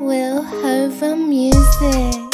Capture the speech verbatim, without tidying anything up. WILLHOVA Music.